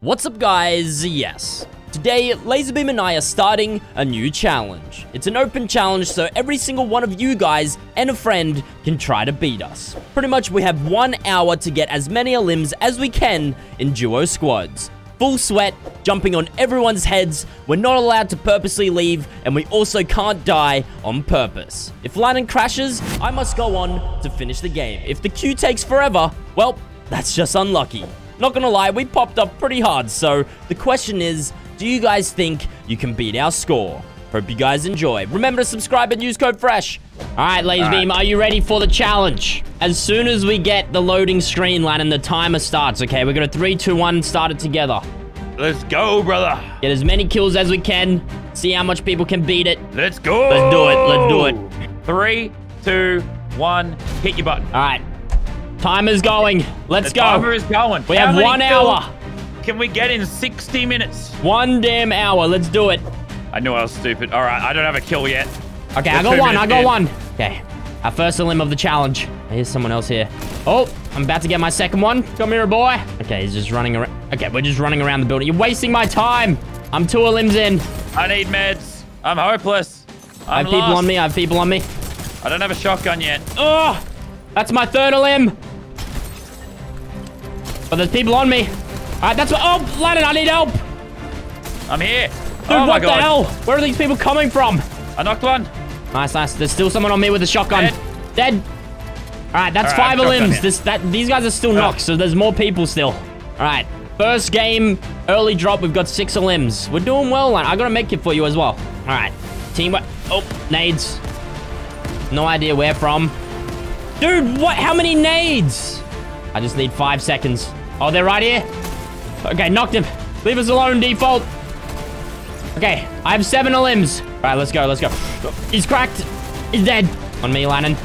What's up, guys? Yes. Today, Laserbeam and I are starting a new challenge. It's an open challenge, so every single one of you guys and a friend can try to beat us. Pretty much, we have 1 hour to get as many elims as we can in duo squads. Full sweat, jumping on everyone's heads. We're not allowed to purposely leave, and we also can't die on purpose. If Lannan crashes, I must go on to finish the game. If the queue takes forever, well, that's just unlucky. Not gonna lie, we popped up pretty hard, so the question is, do you guys think you can beat our score? Hope you guys enjoy. Remember to subscribe and use code FRESH. Alright, Laserbeam, are you ready for the challenge? As soon as we get the loading screen, Lannan, the timer starts, okay? We're gonna 3, 2, 1, start it together. Let's go, brother. Get as many kills as we can. See how much people can beat it. Let's go. Let's do it, let's do it. 3, 2, 1, hit your button. Alright. Timer's going. Let's go. Timer is going. We have 1 hour. Can we get in 60 minutes? One damn hour. Let's do it. I knew I was stupid. All right. I don't have a kill yet. Okay. I got one. I got one. Okay. Our first elim of the challenge. Here's someone else here. Oh, I'm about to get my second one. Come here, boy. Okay. He's just running around. Okay. We're just running around the building. You're wasting my time. I'm 2 elims in. I need meds. I'm hopeless. I have people on me. I have people on me. I don't have a shotgun yet. Oh, that's my third elim. But there's people on me. All right, that's what... Oh, Lannan, I need help. I'm here. Dude, oh what the hell? Where are these people coming from? I knocked one. Nice, nice. There's still someone on me with a shotgun. Dead. All right, that's all right, 5 elims. These guys are still knocked, so there's more people still. All right, first game, early drop. We've got 6 elims. We're doing well, Lannan. I got a med kit for you as well. All right, teamwork. Oh, nades. No idea where from. Dude, what? How many nades? I just need 5 seconds. Oh, they're right here. Okay, knocked him. Leave us alone, default. Okay, I have 7 elims. All right, let's go, let's go. He's cracked. He's dead. On me, Lannan.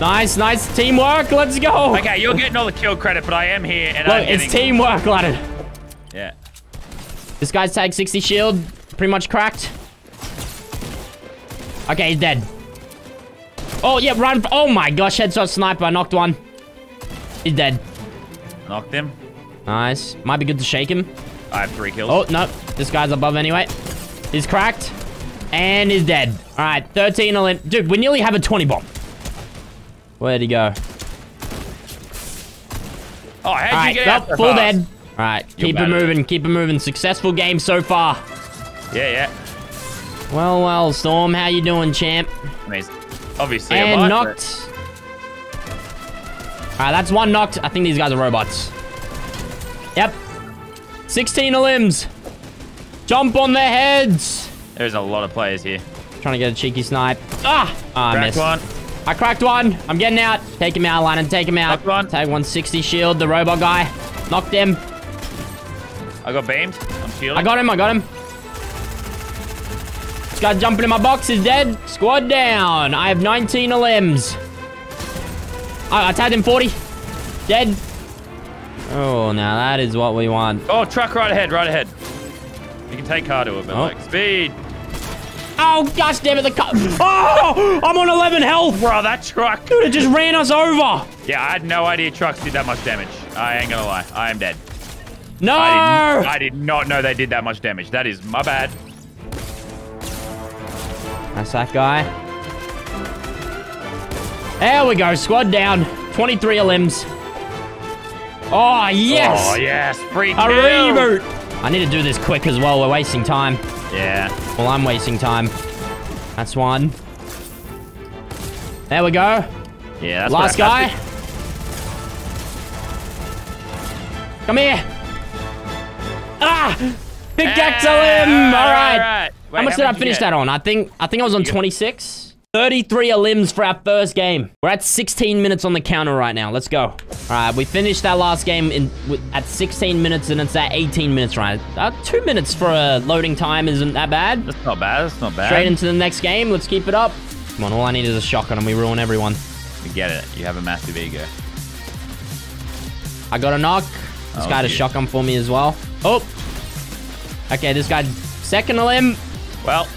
Nice, nice teamwork. Let's go. Okay, you're getting all the kill credit, but I am here. And look, it's teamwork, Lannan. Yeah. This guy's tag 60 shield. Pretty much cracked. Okay, he's dead. Oh, yeah, run. Oh, my gosh. Headshot sniper. I knocked one. He's dead. Knocked him. Nice. Might be good to shake him. I have 3 kills. Oh, no. This guy's above anyway. He's cracked. And he's dead. All right. 13 elim. Dude, we nearly have a 20 bomb. Where'd he go? Oh, how'd you get out so full dead. All right. Keep it moving. Keep it moving. Successful game so far. Yeah, yeah. Well, well, Storm. How you doing, champ? Amazing. Obviously, and knocked. All right, that's 1 knocked. I think these guys are robots. Yep. 16 elims. Jump on their heads. There's a lot of players here. Trying to get a cheeky snipe. Ah! I missed. I cracked one. I'm getting out. Take him out, Lannan. Take him out. Tag 160 shield. The robot guy. Knocked him. I got beamed. I'm shielding. I got him. I got him. This guy's jumping in my box. He's dead. Squad down. I have 19 elims. I tagged him 40. Dead. Oh, now that is what we want. Oh, truck right ahead, right ahead. You can take car to it, but like speed. Oh, gosh damn it, the car. Oh, I'm on 11 health. Bro, that truck. Dude, it just ran us over. Yeah, I had no idea trucks did that much damage. I ain't gonna lie, I am dead. No. I did not know they did that much damage. That is my bad. That's that guy. There we go, squad down. 23 elims. Oh, yes. Oh, yes. Free kill. A reboot. I need to do this quick as well. We're wasting time. Yeah. Well, I'm wasting time. That's one. There we go. Yeah. That's last guy. Come here. Ah! Pickaxe elim. All right. Wait, how much did I finish that on? I think I was on 26. 33 elims for our first game. We're at 16 minutes on the counter right now. Let's go. All right, we finished that last game at 16 minutes, and it's at 18 minutes right now. 2 minutes for a loading time isn't that bad. That's not bad. That's not bad. Straight into the next game. Let's keep it up. Come on, all I need is a shotgun, and we ruin everyone. We get it. You have a massive ego. I got a knock. This guy had a shotgun for me as well. Oh. Okay, this guy, second elim. Well,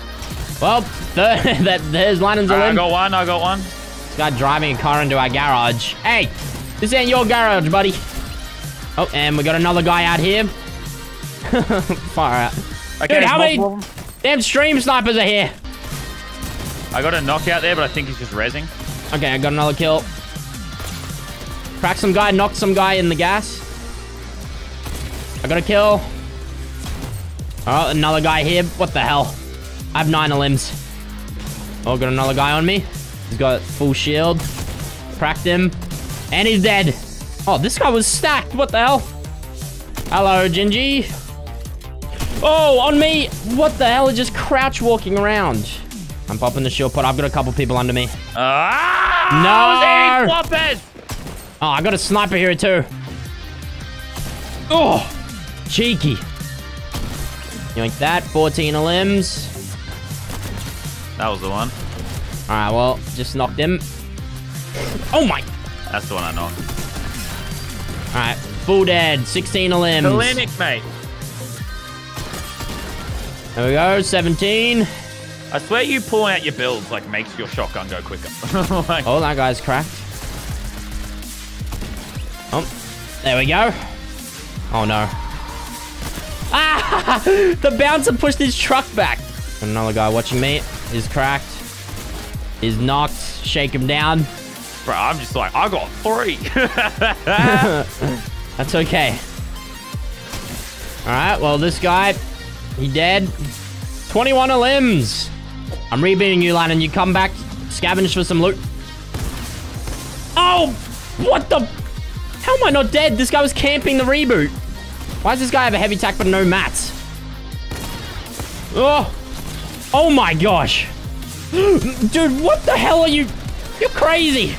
there's Lannan's elim. I got one, I got one. This guy driving a car into our garage. Hey, this ain't your garage, buddy. Oh, and we got another guy out here. Far out. Okay, dude, how many damn stream snipers are here? I got a knockout there, but I think he's just rezzing. Okay, I got another kill. Cracked some guy, knocked some guy in the gas. I got a kill. Oh, another guy here. What the hell? I have 9 limbs. Oh, got another guy on me. He's got full shield. Cracked him. And he's dead. Oh, this guy was stacked. What the hell? Hello, Gingy. Oh, on me. What the hell? Just crouch walking around. I'm popping the shield pot. I've got a couple people under me. No! Oh, I got a sniper here too. Oh, cheeky. Like that. 14 limbs. That was the one. All right, well, just knocked him. Oh my. That's the one I knocked. All right, full dead. 16 limbs. Clinic, mate. There we go. 17. I swear you pulling out your builds, like, makes your shotgun go quicker. Like, oh, that guy's cracked. Oh, there we go. Oh, no. Ah! The bouncer pushed his truck back. Another guy watching me. He's cracked. He's knocked. Shake him down. Bro, I'm just like, I got 3. That's okay. All right, well, this guy, he dead. 21 limbs. I'm rebeating you, Lannan. You come back, scavenge for some loot. Oh, what the? How am I not dead? This guy was camping the reboot. Why does this guy have a heavy attack but no mats? Oh, oh my gosh. Dude, what the hell are you? You're crazy.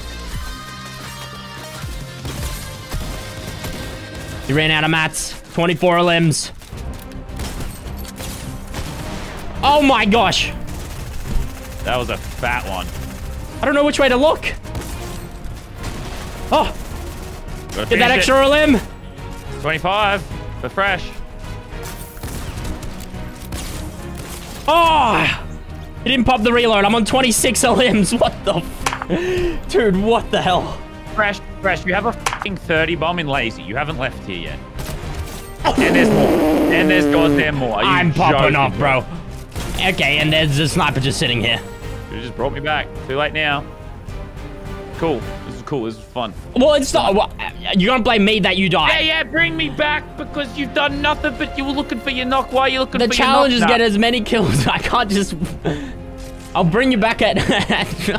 He ran out of mats. 24 limbs. Oh my gosh. That was a fat one. I don't know which way to look. Oh. Get that extra limb. 25 for Fresh. Oh. He didn't pop the reload. I'm on 26 limbs. What the f. Dude, what the hell? Fresh, you have a fucking 30 bomb in lazy. You haven't left here yet. Oh. And there's more. And there's goddamn more. I'm popping off, bro. Okay, and there's a sniper just sitting here. You just brought me back. Too late now. Cool. This is cool. This is fun. Well, it's not. Well, you're gonna blame me that you died. Yeah. Bring me back because you've done nothing, but you were looking for your knock. Why are you looking for your knock? The challenge is get as many kills. I can't just. I'll bring you back at.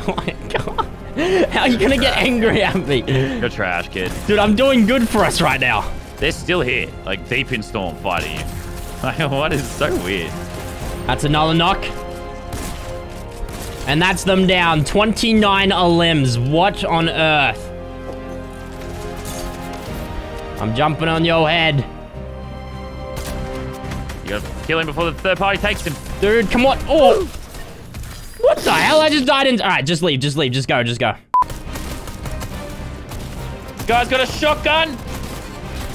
Oh my god. How are you gonna get angry at me? You're trash, kid. Dude, I'm doing good for us right now. They're still here, like deep in storm fighting you. Like, what is so weird? That's another knock. And that's them down. 29 limbs. What on earth? I'm jumping on your head. You gotta kill him before the third party takes him. Dude, come on. Oh! What the hell? I just died in... Alright, just leave. Just leave. Just go. Just go. This guy's got a shotgun.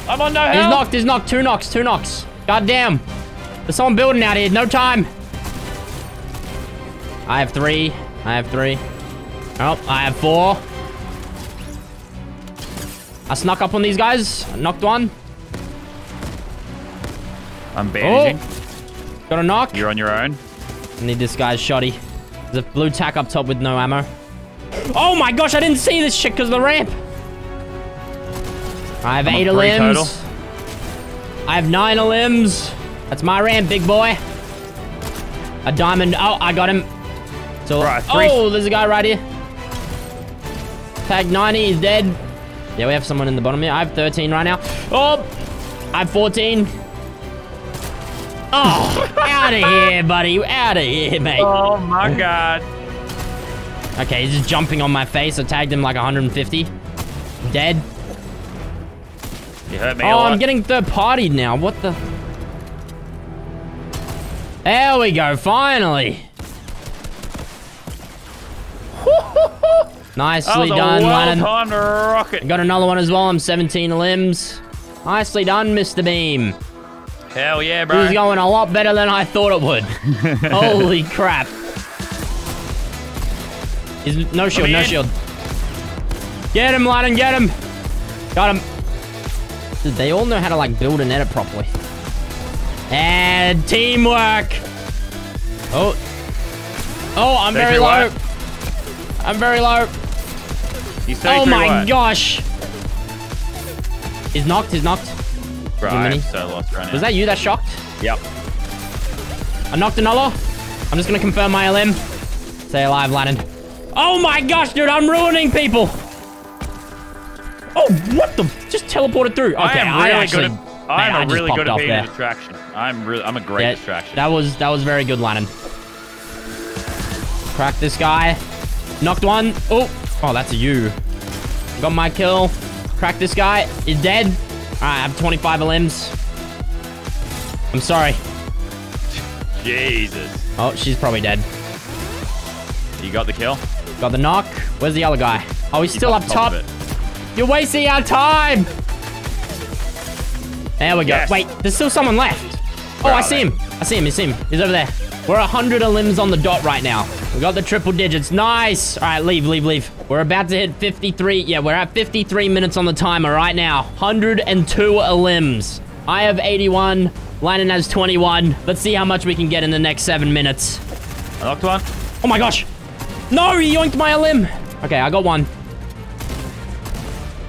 I'm on no health. He's knocked. He's knocked. 2 knocks. 2 knocks. God damn. There's someone building out here. No time. I have 3. I have 3. Oh, I have 4. I snuck up on these guys. I knocked one. I'm bandaging. Oh. Got a knock. You're on your own. I need this guy's shotty. There's a blue tack up top with no ammo. Oh my gosh, I didn't see this shit because of the ramp. I have 8 limbs. Total. I have 9 limbs. That's my ramp, big boy. A diamond. Oh, I got him. So, right, oh, there's a guy right here. Tag 90 is dead. Yeah, we have someone in the bottom here. I have 13 right now. Oh, I have 14. Oh, out of here, buddy. Out of here, mate. Oh, my God. Okay, he's just jumping on my face. I tagged him like 150. Dead. You hurt me a lot. I'm getting third-partied now. What the... There we go, finally. Nicely done, Lannan. Time to rock it. Got another one as well. I'm 17 limbs. Nicely done, Mr. Beam. Hell yeah, bro. This is going a lot better than I thought it would. Holy crap. He's, no shield, no shield. Get him, Lannan, get him. Got him. Dude, they all know how to, like, build and edit properly. And teamwork! Oh. Oh, I'm very low. I'm very low. Oh my gosh. He's knocked, he's knocked. Bro, I'm so lost right now. Was that you that shocked? Yep. I knocked another. I'm just gonna confirm my LM. Stay alive, Lannan. Oh my gosh, dude, I'm ruining people. Oh, what the? Just teleported through. Okay, I'm really good at being a distraction. I'm a great distraction. That was very good, Lannan. Crack this guy. Knocked one. Oh, that's a U. Got my kill. Crack this guy. He's dead. All right, I have 25 limbs. I'm sorry. Jesus. Oh, she's probably dead. You got the kill? Got the knock. Where's the other guy? Oh, he's still up top. You're wasting our time. There we go. Yes. Wait, there's still someone left. Where oh, I see him. I see him. It's him. He's over there. We're 100 limbs on the dot right now. We got the triple digits. Nice. All right, leave, leave, leave. We're about to hit 53. Yeah, we're at 53 minutes on the timer right now. 102 limbs. I have 81. Lannan has 21. Let's see how much we can get in the next 7 minutes. I knocked one. Oh my gosh. No, he yoinked my limb. Okay, I got one.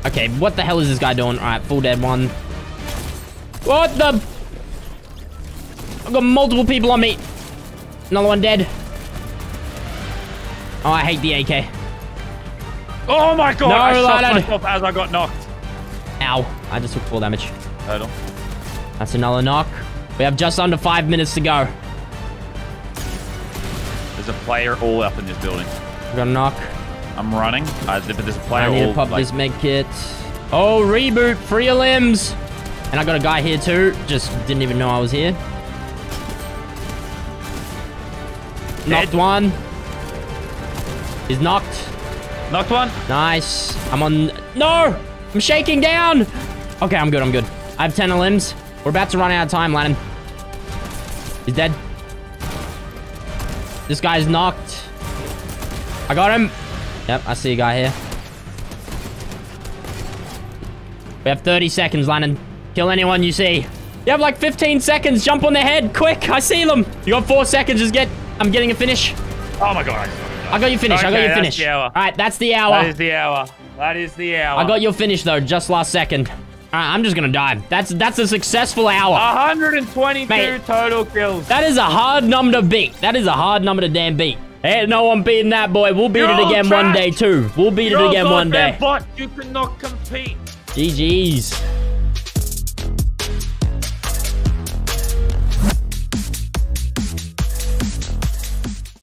Okay, what the hell is this guy doing? All right, full dead one. What the? I've got multiple people on me. Another one dead. Oh, I hate the AK. Oh my god, no, I shot myself as I got knocked. Ow, I just took 4 damage. Total. That's another knock. We have just under 5 minutes to go. There's a player all up in this building. We got a knock. I'm running. There's a player all... I need to pop this med kit. Oh, reboot. Free your limbs. And I got a guy here too. Just didn't even know I was here. Knocked one. He's knocked. Knocked one. Nice. I'm on... No! I'm shaking down! Okay, I'm good. I'm good. I have 10 limbs. We're about to run out of time, Lannan. He's dead. This guy's knocked. I got him. Yep, I see a guy here. We have 30 seconds, Lannan. Kill anyone you see. You have like 15 seconds. Jump on their head. Quick, I see them. You got 4 seconds. Just get... I'm getting a finish. Oh my god. I got your finish. Okay, I got your finish. All right, that's the hour. That is the hour. That is the hour. I got your finish, though, just last second. All right, I'm just going to die. That's a successful hour. 122 total kills. That is a hard number to beat. That is a hard number to damn beat. Hey, no one beating that, boy. We'll beat it again one day, too. We'll beat it again one day. You're a goddamn bot. You cannot compete. GG's.